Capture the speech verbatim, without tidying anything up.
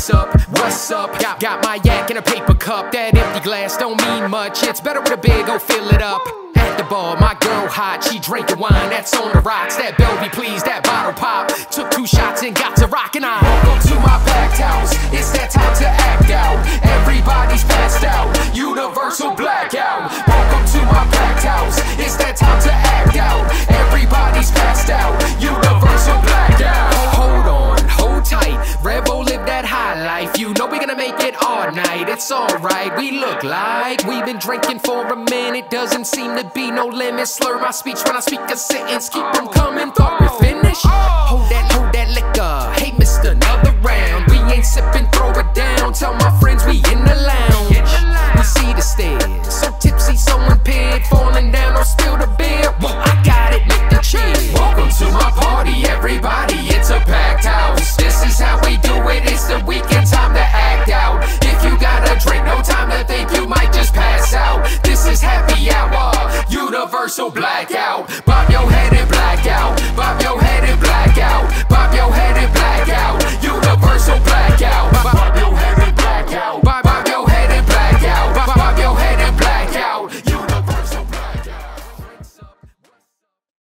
What's up, what's up? Got, got my yak in a paper cup. That empty glass don't mean much. It's better with a big, go fill it up. At the bar, my girl hot, she drinking wine, that's on the rocks. That Belle be pleased, that bottle pop. Took two shots and got to rockin'. I welcome to my packed house, it's that time to act out. Everybody's passed out, universal blackout. Welcome to my packed house, it's that time to act out. Everybody's passed out, universal blackout. Hold on, hold tight, Revo live that high life. You know we gonna make it all night, it's alright. We look like we've been drinking for a minute, doesn't seem to be no limit. Slur my speech when I speak a sentence. Keep them coming, thought we're finished. Hold that, hold that liquor. Hey, mister, another round. We ain't sipping, throw it down. Tell my friends we in the lounge. We see the stairs, so tipsy, so impaired, falling down, don't spill the beer. Well, I got it, make the cheers. Welcome to my party, everybody. It's a packed house. This is how we do it. It's the weekend, time to act out. If you got a drink, no time to think, you might just pass out. This is happy hour. Universal blackout.